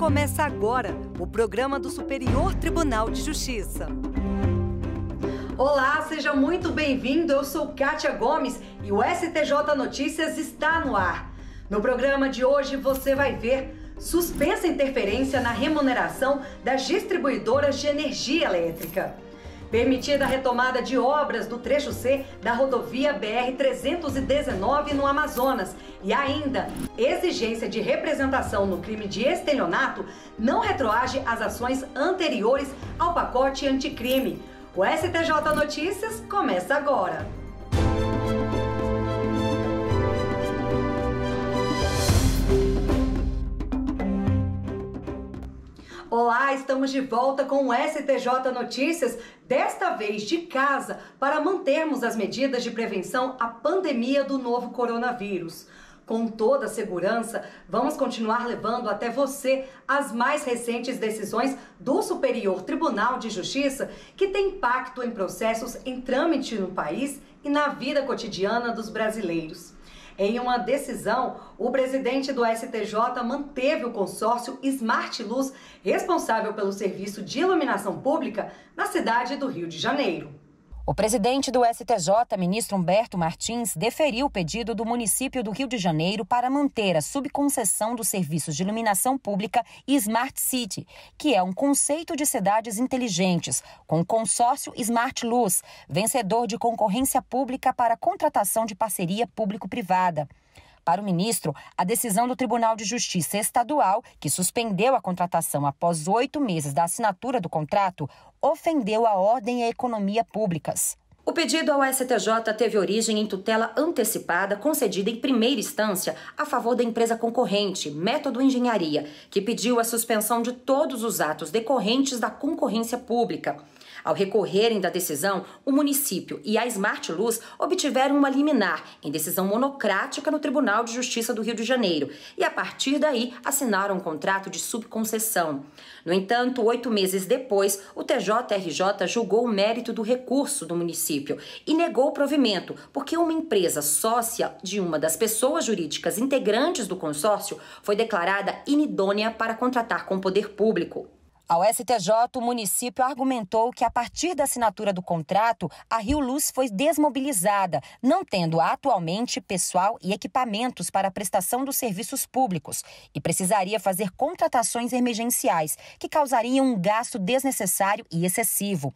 Começa agora o programa do Superior Tribunal de Justiça. Olá, seja muito bem-vindo. Eu sou Kátia Gomes e o STJ Notícias está no ar. No programa de hoje você vai ver: suspensa interferência na remuneração das distribuidoras de energia elétrica. Permitida a retomada de obras do trecho C da rodovia BR-319 no Amazonas. E ainda, exigência de representação no crime de estelionato não retroage às ações anteriores ao pacote anticrime. O STJ Notícias começa agora. Olá, estamos de volta com o STJ Notícias, desta vez de casa, para mantermos as medidas de prevenção à pandemia do novo coronavírus. Com toda a segurança, vamos continuar levando até você as mais recentes decisões do Superior Tribunal de Justiça, que tem impacto em processos em trâmite no país e na vida cotidiana dos brasileiros. Em uma decisão, o presidente do STJ manteve o consórcio SmartLuz, responsável pelo serviço de iluminação pública na cidade do Rio de Janeiro. O presidente do STJ, ministro Humberto Martins, deferiu o pedido do município do Rio de Janeiro para manter a subconcessão dos serviços de iluminação pública e Smart City, que é um conceito de cidades inteligentes, com o consórcio SmartLuz, vencedor de concorrência pública para contratação de parceria público-privada. Para o ministro, a decisão do Tribunal de Justiça Estadual, que suspendeu a contratação após 8 meses da assinatura do contrato, ofendeu a ordem e a economia públicas. O pedido ao STJ teve origem em tutela antecipada concedida em primeira instância a favor da empresa concorrente, Método Engenharia, que pediu a suspensão de todos os atos decorrentes da concorrência pública. Ao recorrerem da decisão, o município e a SmartLuz obtiveram uma liminar em decisão monocrática no Tribunal de Justiça do Rio de Janeiro e, a partir daí, assinaram um contrato de subconcessão. No entanto, 8 meses depois, o TJRJ julgou o mérito do recurso do município e negou o provimento, porque uma empresa sócia de uma das pessoas jurídicas integrantes do consórcio foi declarada inidônea para contratar com o poder público. Ao STJ, o município argumentou que, a partir da assinatura do contrato, a Rio Luz foi desmobilizada, não tendo atualmente pessoal e equipamentos para a prestação dos serviços públicos e precisaria fazer contratações emergenciais, que causariam um gasto desnecessário e excessivo.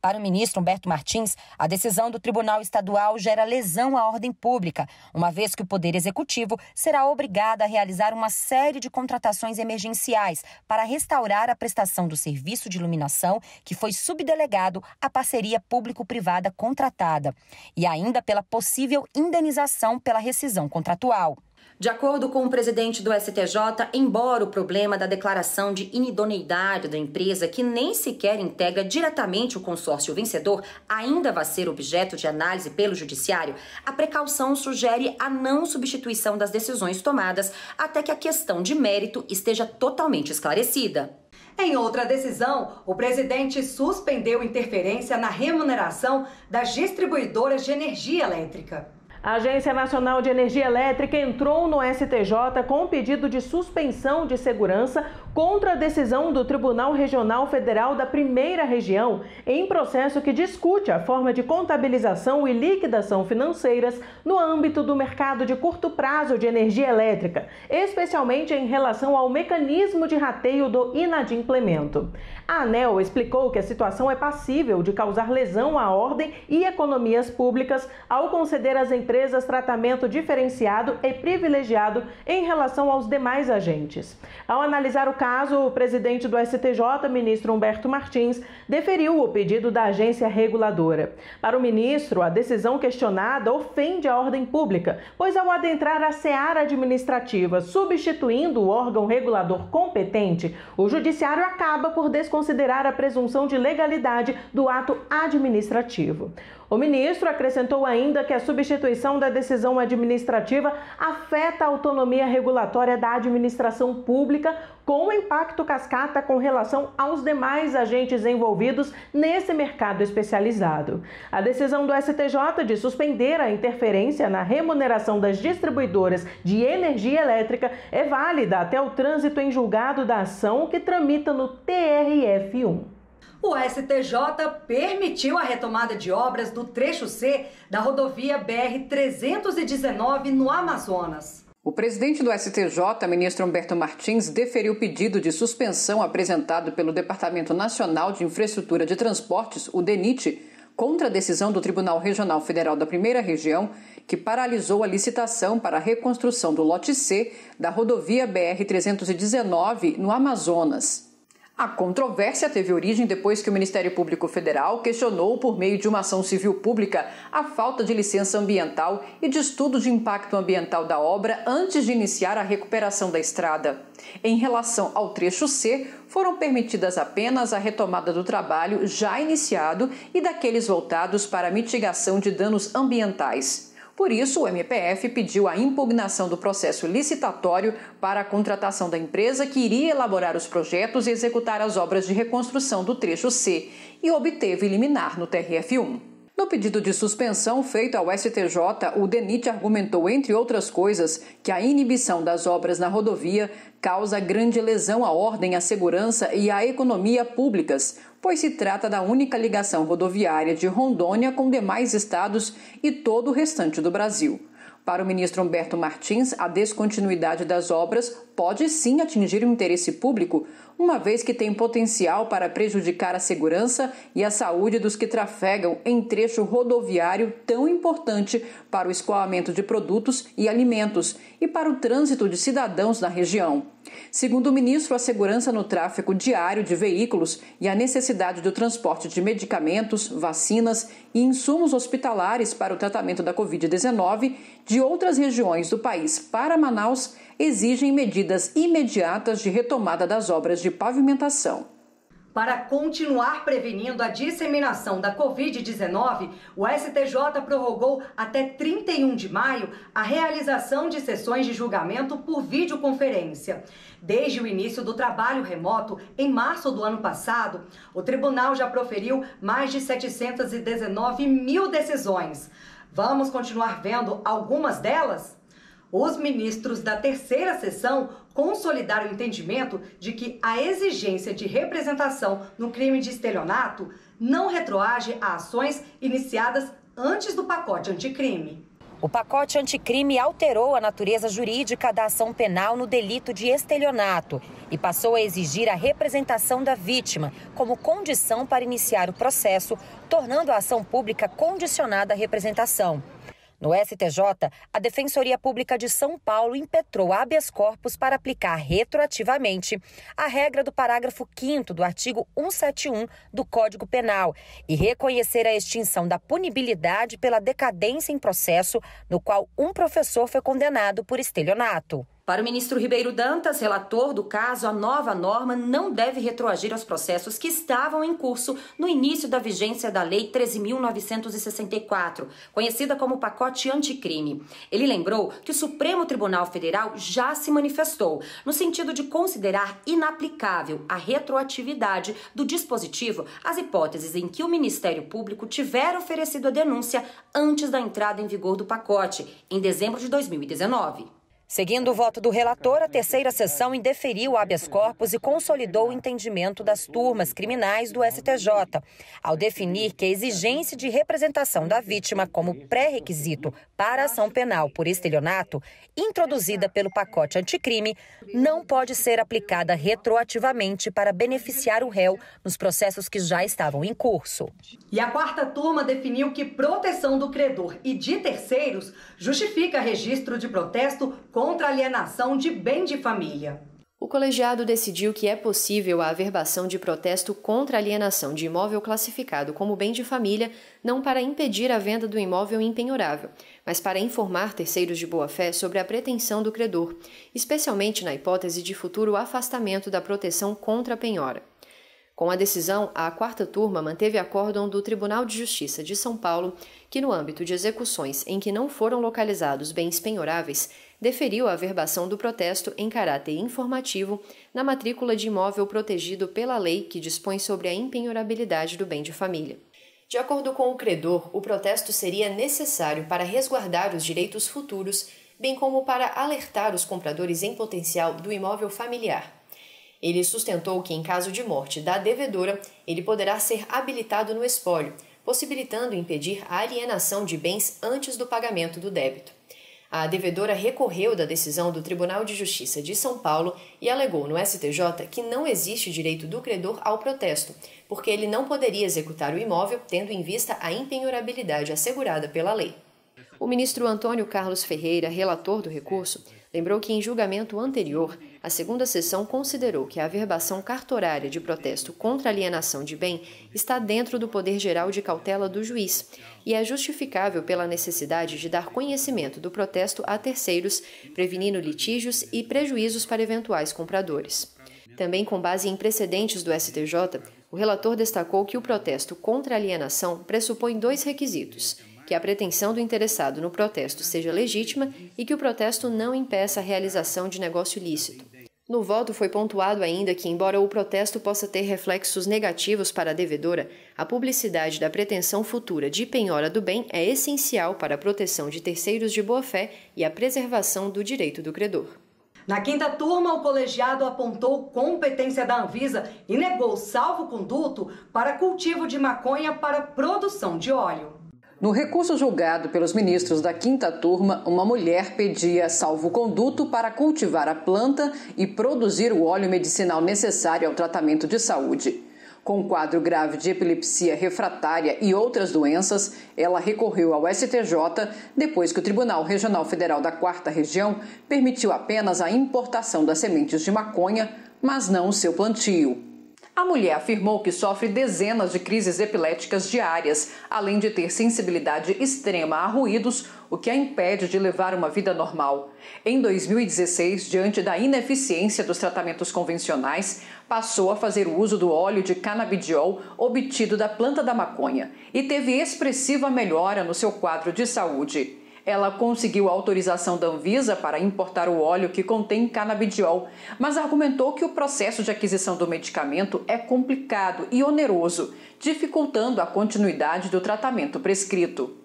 Para o ministro Humberto Martins, a decisão do Tribunal Estadual gera lesão à ordem pública, uma vez que o Poder Executivo será obrigado a realizar uma série de contratações emergenciais para restaurar a prestação do serviço de iluminação que foi subdelegado à parceria público-privada contratada, e ainda pela possível indenização pela rescisão contratual. De acordo com o presidente do STJ, embora o problema da declaração de inidoneidade da empresa, que nem sequer integra diretamente o consórcio vencedor, ainda vá ser objeto de análise pelo judiciário, a precaução sugere a não substituição das decisões tomadas até que a questão de mérito esteja totalmente esclarecida. Em outra decisão, o presidente suspendeu interferência na remuneração das distribuidoras de energia elétrica. A Agência Nacional de Energia Elétrica entrou no STJ com um pedido de suspensão de segurança contra a decisão do Tribunal Regional Federal da Primeira Região, em processo que discute a forma de contabilização e liquidação financeiras no âmbito do mercado de curto prazo de energia elétrica, especialmente em relação ao mecanismo de rateio do inadimplemento. A ANEL explicou que a situação é passível de causar lesão à ordem e economias públicas ao conceder às empresas tratamento diferenciado e privilegiado em relação aos demais agentes. Ao analisar o caso, o presidente do STJ, ministro Humberto Martins, deferiu o pedido da agência reguladora. Para o ministro, a decisão questionada ofende a ordem pública, pois ao adentrar a seara administrativa, substituindo o órgão regulador competente, o judiciário acaba por desconsiderar a presunção de legalidade do ato administrativo. O ministro acrescentou ainda que a substituição da decisão administrativa afeta a autonomia regulatória da administração pública, com impacto cascata com relação aos demais agentes envolvidos nesse mercado especializado. A decisão do STJ de suspender a interferência na remuneração das distribuidoras de energia elétrica é válida até o trânsito em julgado da ação, que tramita no TRF1. O STJ permitiu a retomada de obras do trecho C da rodovia BR-319 no Amazonas. O presidente do STJ, ministro Humberto Martins, deferiu o pedido de suspensão apresentado pelo Departamento Nacional de Infraestrutura de Transportes, o DENIT, contra a decisão do Tribunal Regional Federal da Primeira Região, que paralisou a licitação para a reconstrução do lote C da rodovia BR-319 no Amazonas. A controvérsia teve origem depois que o Ministério Público Federal questionou, por meio de uma ação civil pública, a falta de licença ambiental e de estudo de impacto ambiental da obra antes de iniciar a recuperação da estrada. Em relação ao trecho C, foram permitidas apenas a retomada do trabalho já iniciado e daqueles voltados para a mitigação de danos ambientais. Por isso, o MPF pediu a impugnação do processo licitatório para a contratação da empresa que iria elaborar os projetos e executar as obras de reconstrução do trecho C e obteve liminar no TRF1. No pedido de suspensão feito ao STJ, o DENIT argumentou, entre outras coisas, que a inibição das obras na rodovia causa grande lesão à ordem, à segurança e à economia públicas, pois se trata da única ligação rodoviária de Rondônia com demais estados e todo o restante do Brasil. Para o ministro Humberto Martins, a descontinuidade das obras pode sim atingir o interesse público, uma vez que tem potencial para prejudicar a segurança e a saúde dos que trafegam em trecho rodoviário tão importante para o escoamento de produtos e alimentos e para o trânsito de cidadãos na região. Segundo o ministro, a segurança no tráfego diário de veículos e a necessidade do transporte de medicamentos, vacinas e insumos hospitalares para o tratamento da Covid-19 de outras regiões do país para Manaus exigem medidas imediatas de retomada das obras de pavimentação. Para continuar prevenindo a disseminação da Covid-19, o STJ prorrogou até 31 de maio a realização de sessões de julgamento por videoconferência. Desde o início do trabalho remoto, em março do ano passado, o tribunal já proferiu mais de 719 mil decisões. Vamos continuar vendo algumas delas? Os ministros da terceira sessão consolidaram o entendimento de que a exigência de representação no crime de estelionato não retroage a ações iniciadas antes do pacote anticrime. O pacote anticrime alterou a natureza jurídica da ação penal no delito de estelionato e passou a exigir a representação da vítima como condição para iniciar o processo, tornando a ação pública condicionada à representação. No STJ, a Defensoria Pública de São Paulo impetrou habeas corpus para aplicar retroativamente a regra do parágrafo 5º do artigo 171 do Código Penal e reconhecer a extinção da punibilidade pela decadência em processo no qual um professor foi condenado por estelionato. Para o ministro Ribeiro Dantas, relator do caso, a nova norma não deve retroagir aos processos que estavam em curso no início da vigência da Lei 13.964, conhecida como pacote anticrime. Ele lembrou que o Supremo Tribunal Federal já se manifestou no sentido de considerar inaplicável a retroatividade do dispositivo às hipóteses em que o Ministério Público tiver oferecido a denúncia antes da entrada em vigor do pacote, em dezembro de 2019. Seguindo o voto do relator, a terceira sessão indeferiu o habeas corpus e consolidou o entendimento das turmas criminais do STJ, ao definir que a exigência de representação da vítima como pré-requisito para a ação penal por estelionato, introduzida pelo pacote anticrime, não pode ser aplicada retroativamente para beneficiar o réu nos processos que já estavam em curso. E a quarta turma definiu que proteção do credor e de terceiros justifica registro de protesto contra a alienação de bem de família. O colegiado decidiu que é possível a averbação de protesto contra a alienação de imóvel classificado como bem de família, não para impedir a venda do imóvel impenhorável, mas para informar terceiros de boa-fé sobre a pretensão do credor, especialmente na hipótese de futuro afastamento da proteção contra a penhora. Com a decisão, a quarta turma manteve acórdão do Tribunal de Justiça de São Paulo, que no âmbito de execuções em que não foram localizados bens penhoráveis, deferiu a averbação do protesto em caráter informativo na matrícula de imóvel protegido pela lei que dispõe sobre a impenhorabilidade do bem de família. De acordo com o credor, o protesto seria necessário para resguardar os direitos futuros, bem como para alertar os compradores em potencial do imóvel familiar. Ele sustentou que, em caso de morte da devedora, ele poderá ser habilitado no espólio, possibilitando impedir a alienação de bens antes do pagamento do débito. A devedora recorreu da decisão do Tribunal de Justiça de São Paulo e alegou no STJ que não existe direito do credor ao protesto, porque ele não poderia executar o imóvel tendo em vista a impenhorabilidade assegurada pela lei. O ministro Antônio Carlos Ferreira, relator do recurso, lembrou que, em julgamento anterior, a segunda sessão considerou que a averbação cartorária de protesto contra alienação de bem está dentro do poder geral de cautela do juiz e é justificável pela necessidade de dar conhecimento do protesto a terceiros, prevenindo litígios e prejuízos para eventuais compradores. Também com base em precedentes do STJ, o relator destacou que o protesto contra alienação pressupõe dois requisitos: que a pretensão do interessado no protesto seja legítima e que o protesto não impeça a realização de negócio lícito. No voto foi pontuado ainda que, embora o protesto possa ter reflexos negativos para a devedora, a publicidade da pretensão futura de penhora do bem é essencial para a proteção de terceiros de boa-fé e a preservação do direito do credor. Na quinta turma, o colegiado apontou competência da Anvisa e negou salvo-conduto para cultivo de maconha para produção de óleo. No recurso julgado pelos ministros da quinta turma, uma mulher pedia salvo-conduto para cultivar a planta e produzir o óleo medicinal necessário ao tratamento de saúde. Com um quadro grave de epilepsia refratária e outras doenças, ela recorreu ao STJ depois que o Tribunal Regional Federal da 4ª Região permitiu apenas a importação das sementes de maconha, mas não o seu plantio. A mulher afirmou que sofre dezenas de crises epiléticas diárias, além de ter sensibilidade extrema a ruídos, o que a impede de levar uma vida normal. Em 2016, diante da ineficiência dos tratamentos convencionais, passou a fazer uso do óleo de canabidiol obtido da planta da maconha e teve expressiva melhora no seu quadro de saúde. Ela conseguiu a autorização da Anvisa para importar o óleo que contém canabidiol, mas argumentou que o processo de aquisição do medicamento é complicado e oneroso, dificultando a continuidade do tratamento prescrito.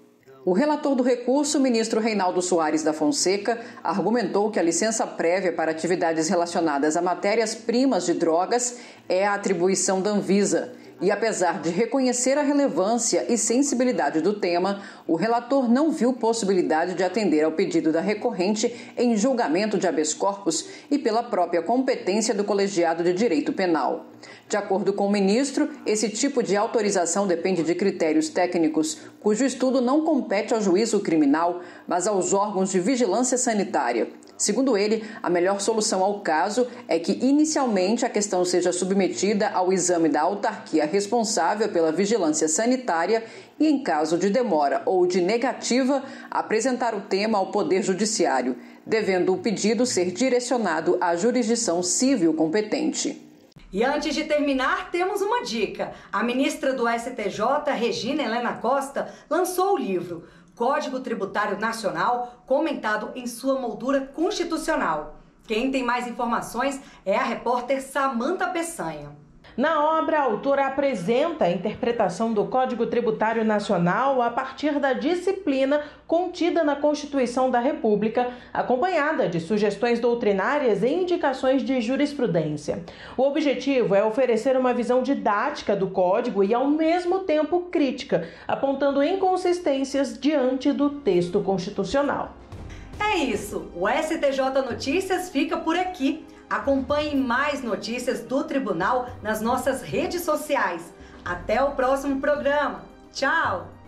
O relator do recurso, ministro Reinaldo Soares da Fonseca, argumentou que a licença prévia para atividades relacionadas a matérias-primas de drogas é a atribuição da Anvisa. E apesar de reconhecer a relevância e sensibilidade do tema, o relator não viu possibilidade de atender ao pedido da recorrente em julgamento de habeas corpus e pela própria competência do colegiado de direito penal. De acordo com o ministro, esse tipo de autorização depende de critérios técnicos, cujo estudo não compete ao juízo criminal, mas aos órgãos de vigilância sanitária. Segundo ele, a melhor solução ao caso é que inicialmente a questão seja submetida ao exame da autarquia responsável pela vigilância sanitária e, em caso de demora ou de negativa, apresentar o tema ao Poder Judiciário, devendo o pedido ser direcionado à jurisdição civil competente. E antes de terminar, temos uma dica. A ministra do STJ, Regina Helena Costa, lançou o livro Código Tributário Nacional, comentado em sua moldura constitucional. Quem tem mais informações é a repórter Samanta Pessanha. Na obra, a autora apresenta a interpretação do Código Tributário Nacional a partir da disciplina contida na Constituição da República, acompanhada de sugestões doutrinárias e indicações de jurisprudência. O objetivo é oferecer uma visão didática do Código e, ao mesmo tempo, crítica, apontando inconsistências diante do texto constitucional. É isso! O STJ Notícias fica por aqui. Acompanhe mais notícias do Tribunal nas nossas redes sociais. Até o próximo programa. Tchau!